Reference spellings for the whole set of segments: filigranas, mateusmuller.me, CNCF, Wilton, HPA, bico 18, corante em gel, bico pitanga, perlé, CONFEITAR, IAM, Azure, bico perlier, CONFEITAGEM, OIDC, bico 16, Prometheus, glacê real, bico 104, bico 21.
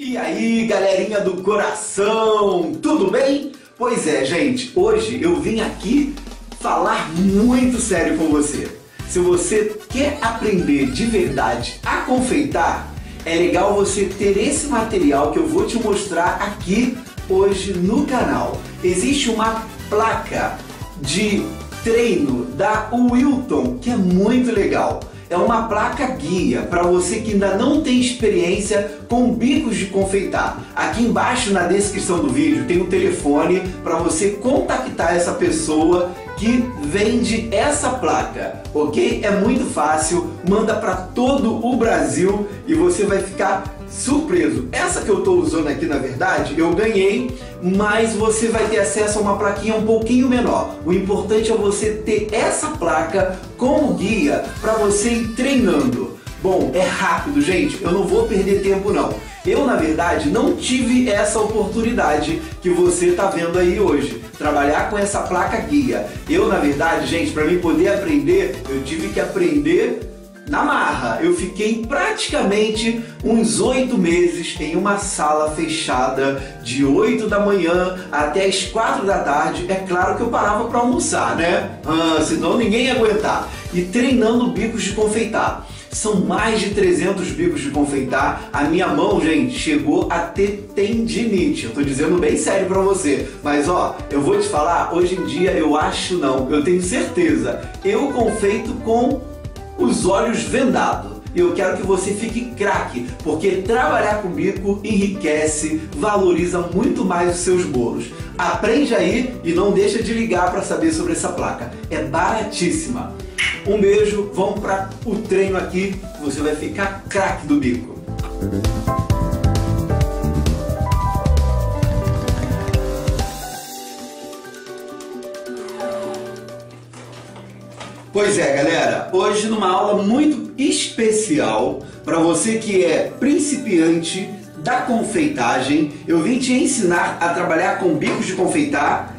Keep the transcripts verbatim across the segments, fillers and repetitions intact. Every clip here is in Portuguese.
E aí, galerinha do coração, tudo bem? Pois é, gente, hoje eu vim aqui falar muito sério com você. Se você quer aprender de verdade a confeitar, é legal você ter esse material que eu vou te mostrar aqui hoje no canal. Existe uma placa de treino da Wilton que é muito legal. É uma placa guia para você que ainda não tem experiência com bicos de confeitar. Aqui embaixo na descrição do vídeo tem um telefone para você contactar essa pessoa que vende essa placa, ok? É muito fácil, manda para todo o Brasil e você vai ficar surpreso. Essa que eu estou usando aqui, na verdade, eu ganhei, mas você vai ter acesso a uma plaquinha um pouquinho menor. O importante é você ter essa placa como guia para você ir treinando. Bom, é rápido, gente, eu não vou perder tempo não. Eu, na verdade, não tive essa oportunidade que você está vendo aí hoje, trabalhar com essa placa guia. Eu, na verdade, gente, para mim poder aprender, eu tive que aprender na marra. Eu fiquei praticamente uns oito meses em uma sala fechada de oito da manhã até as quatro da tarde. É claro que eu parava para almoçar, né? Ah, senão ninguém ia aguentar. E treinando bicos de confeitar. São mais de trezentos bicos de confeitar. A minha mão, gente, chegou a ter tendinite. Eu tô dizendo bem sério pra você. Mas, ó, eu vou te falar, hoje em dia eu acho não, eu tenho certeza. Eu confeito com os olhos vendados. E eu quero que você fique craque, porque trabalhar com bico enriquece, valoriza muito mais os seus bolos. Aprende aí e não deixa de ligar para saber sobre essa placa. É baratíssima. Um beijo, vamos para o treino aqui, você vai ficar craque do bico. Pois é, galera, hoje numa aula muito especial para você que é principiante da confeitagem, eu vim te ensinar a trabalhar com bicos de confeitar.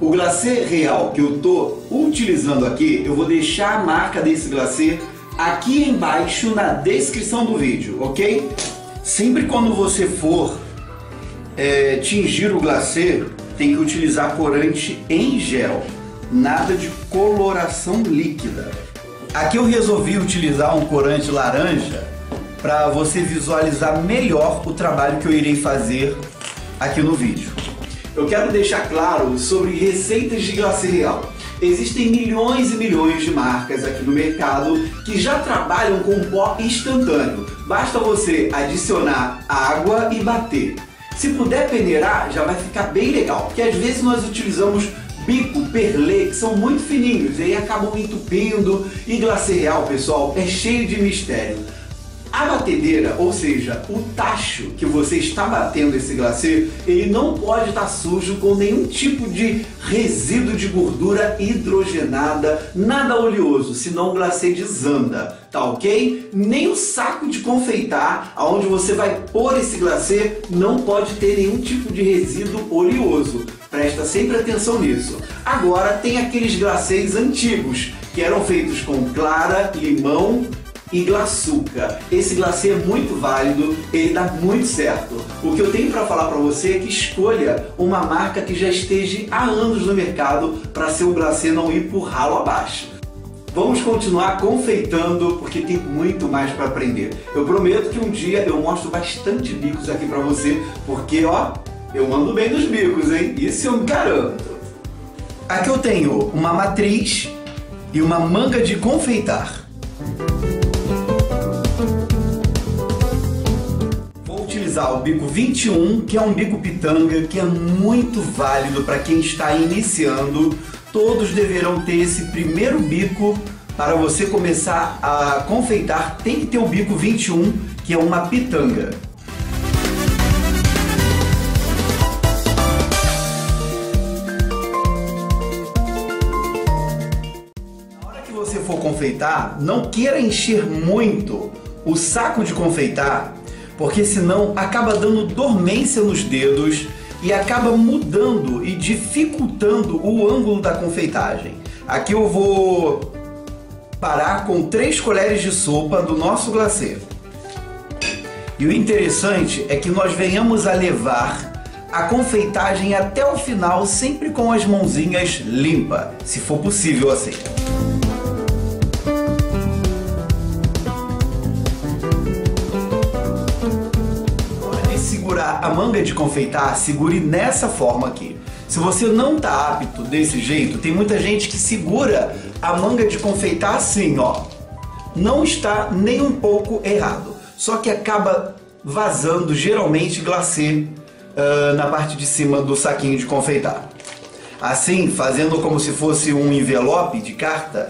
O glacê real que eu estou utilizando aqui, eu vou deixar a marca desse glacê aqui embaixo na descrição do vídeo, ok? Sempre quando você for é, tingir o glacê, tem que utilizar corante em gel. Nada de coloração líquida. Aqui eu resolvi utilizar um corante laranja para você visualizar melhor o trabalho que eu irei fazer aqui no vídeo. Eu quero deixar claro sobre receitas de glacê real. Existem milhões e milhões de marcas aqui no mercado que já trabalham com pó instantâneo. Basta você adicionar água e bater. Se puder peneirar, já vai ficar bem legal, porque às vezes nós utilizamos bico perlé, que são muito fininhos, e aí acabam entupindo. E glacê real, pessoal, é cheio de mistério. A batedeira, ou seja, o tacho que você está batendo esse glacê, ele não pode estar sujo com nenhum tipo de resíduo de gordura hidrogenada, nada oleoso, senão o glacê desanda, tá ok? Nem o saco de confeitar, aonde você vai pôr esse glacê, não pode ter nenhum tipo de resíduo oleoso. Presta sempre atenção nisso. Agora tem aqueles glacês antigos, que eram feitos com clara, limão e glaçuca. Esse glacê é muito válido, ele dá muito certo. O que eu tenho para falar para você é que escolha uma marca que já esteja há anos no mercado para seu glacê não ir por ralo abaixo. Vamos continuar confeitando porque tem muito mais para aprender. Eu prometo que um dia eu mostro bastante bicos aqui para você, porque ó, eu mando bem nos bicos, hein? Isso eu garanto. Aqui eu tenho uma matriz e uma manga de confeitar. O bico vinte e um, que é um bico pitanga, que é muito válido para quem está iniciando. Todos deverão ter esse primeiro bico. Para você começar a confeitar, tem que ter o bico vinte e um, que é uma pitanga. Na hora que você for confeitar, não queira encher muito o saco de confeitar, porque senão acaba dando dormência nos dedos e acaba mudando e dificultando o ângulo da confeitagem. Aqui eu vou parar com três colheres de sopa do nosso glacê. E o interessante é que nós venhamos a levar a confeitagem até o final, sempre com as mãozinhas limpas, se for possível assim. Para segurar a manga de confeitar, segure nessa forma aqui. Se você não está apto desse jeito, tem muita gente que segura a manga de confeitar assim, ó. Não está nem um pouco errado, só que acaba vazando geralmente glacê Uh, na parte de cima do saquinho de confeitar. Assim, fazendo como se fosse um envelope de carta,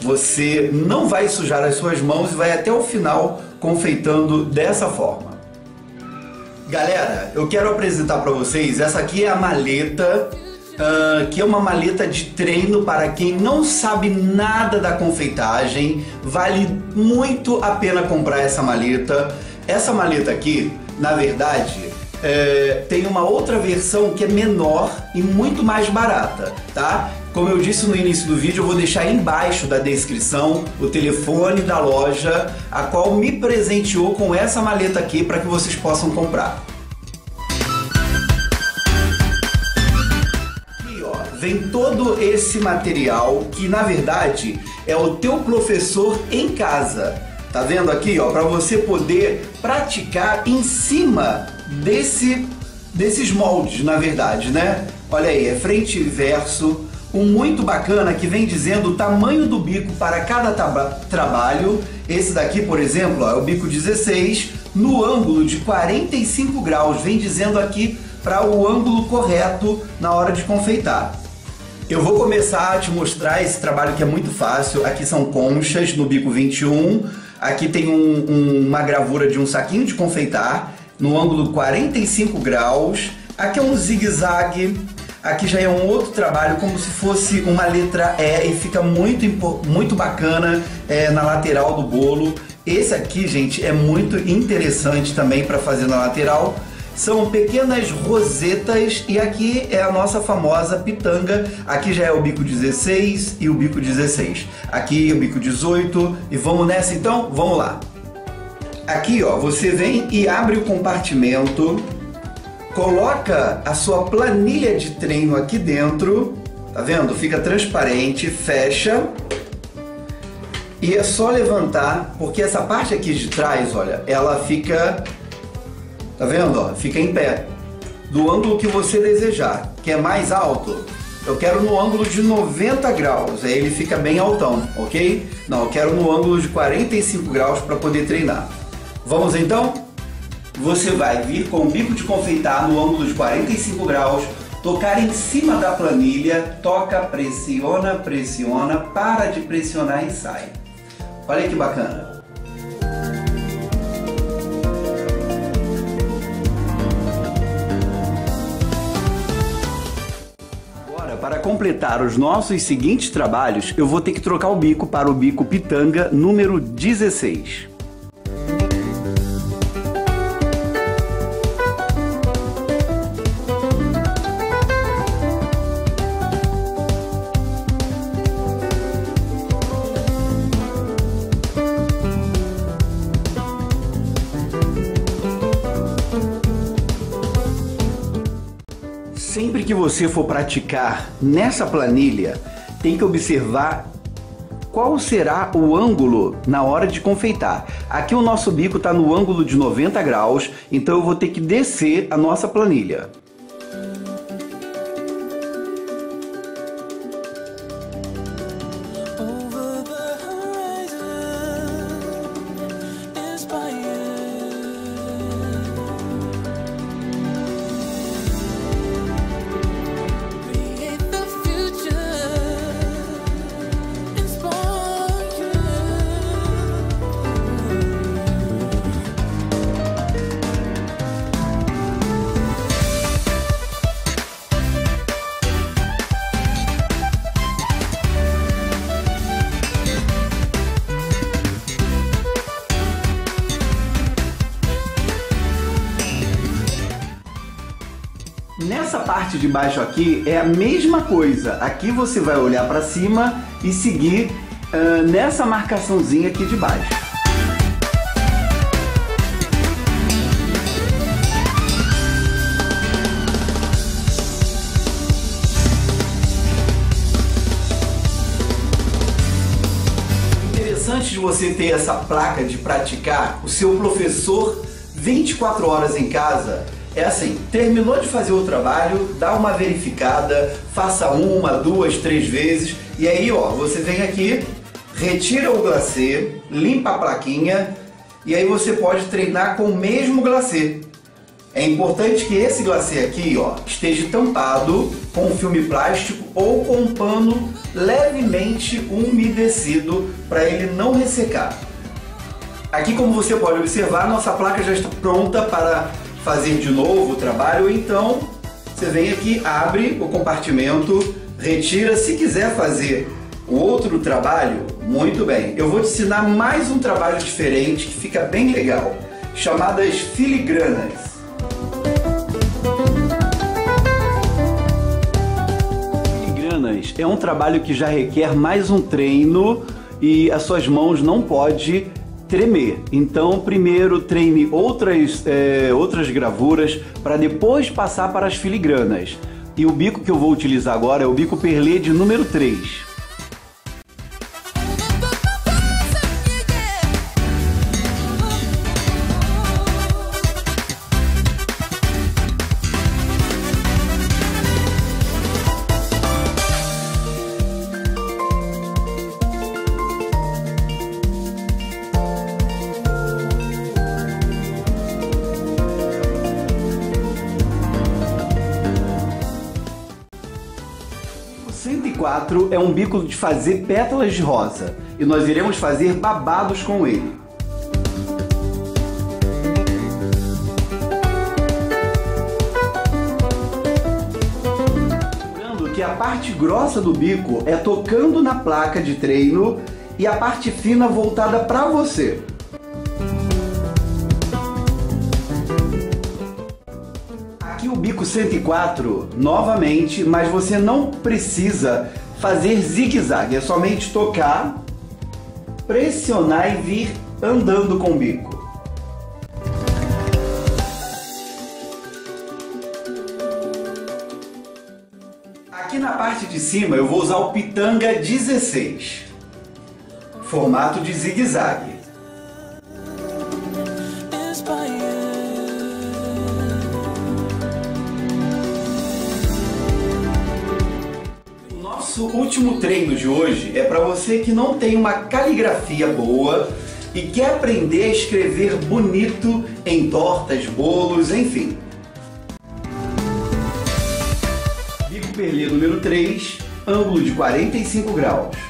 você não vai sujar as suas mãos e vai até o final confeitando dessa forma. Galera, eu quero apresentar para vocês, essa aqui é a maleta, uh, que é uma maleta de treino para quem não sabe nada da confeitagem. Vale muito a pena comprar essa maleta. Essa maleta aqui, na verdade, É, tem uma outra versão que é menor e muito mais barata, tá? Como eu disse no início do vídeo, eu vou deixar aí embaixo da descrição o telefone da loja a qual me presenteou com essa maleta aqui para que vocês possam comprar. E ó, vem todo esse material que na verdade é o teu professor em casa. Tá vendo aqui, ó, para você poder praticar em cima Desse, desses moldes, na verdade, né? Olha aí, é frente e verso, um muito bacana que vem dizendo o tamanho do bico para cada trabalho. Esse daqui, por exemplo, ó, é o bico dezesseis, no ângulo de quarenta e cinco graus, vem dizendo aqui para o ângulo correto na hora de confeitar. Eu vou começar a te mostrar esse trabalho que é muito fácil. Aqui são conchas no bico vinte e um, aqui tem um, um, uma gravura de um saquinho de confeitar, no ângulo quarenta e cinco graus, aqui é um zigue-zague, aqui já é um outro trabalho como se fosse uma letra E e fica muito, muito bacana é, na lateral do bolo. Esse aqui, gente, é muito interessante também para fazer na lateral. São pequenas rosetas e aqui é a nossa famosa pitanga. Aqui já é o bico dezesseis e o bico dezesseis. Aqui o bico dezoito e vamos nessa então? Vamos lá! Aqui, ó, você vem e abre o compartimento, coloca a sua planilha de treino aqui dentro, tá vendo? Fica transparente, fecha e é só levantar, porque essa parte aqui de trás, olha, ela fica, tá vendo? Ó, fica em pé, do ângulo que você desejar. Quer mais alto? Eu quero no ângulo de noventa graus, aí ele fica bem altão, ok? Não, eu quero no ângulo de quarenta e cinco graus para poder treinar. Vamos então? Você vai vir com o bico de confeitar no ângulo de quarenta e cinco graus, tocar em cima da planilha, toca, pressiona, pressiona, para de pressionar e sai. Olha que bacana! Agora, para completar os nossos seguintes trabalhos, eu vou ter que trocar o bico para o bico pitanga número dezesseis. Sempre que você for praticar nessa planilha, tem que observar qual será o ângulo na hora de confeitar. Aqui o nosso bico está no ângulo de noventa graus, então eu vou ter que descer a nossa planilha. Nessa parte de baixo aqui é a mesma coisa. Aqui você vai olhar para cima e seguir uh, nessa marcaçãozinha aqui de baixo. você ter essa placa de praticar, o seu professor vinte e quatro horas em casa, é assim, terminou de fazer o trabalho, dá uma verificada, faça uma, duas, três vezes, e aí ó, você vem aqui, retira o glacê, limpa a plaquinha, e aí você pode treinar com o mesmo glacê. É importante que esse glacê aqui ó, esteja tampado com filme plástico ou com um pano levemente umedecido para ele não ressecar. Aqui, como você pode observar, nossa placa já está pronta para fazer de novo o trabalho. Então você vem aqui, abre o compartimento, retira. Se quiser fazer o outro trabalho, muito bem. Eu vou te ensinar mais um trabalho diferente que fica bem legal, chamadas filigranas. Filigranas é um trabalho que já requer mais um treino e as suas mãos não podem tremer. Então primeiro treine outras, é, outras gravuras para depois passar para as filigranas. E o bico que eu vou utilizar agora é o bico perlier de número três. cento e quatro é um bico de fazer pétalas de rosa e nós iremos fazer babados com ele. Lembrando que a parte grossa do bico é tocando na placa de treino e a parte fina voltada para você. O bico cento e quatro novamente, mas você não precisa fazer zigue-zague, é somente tocar, pressionar e vir andando com o bico. Aqui na parte de cima eu vou usar o pitanga dezesseis, formato de zigue-zague. O último treino de hoje é para você que não tem uma caligrafia boa e quer aprender a escrever bonito em tortas, bolos, enfim. Bico perlier número três, ângulo de quarenta e cinco graus.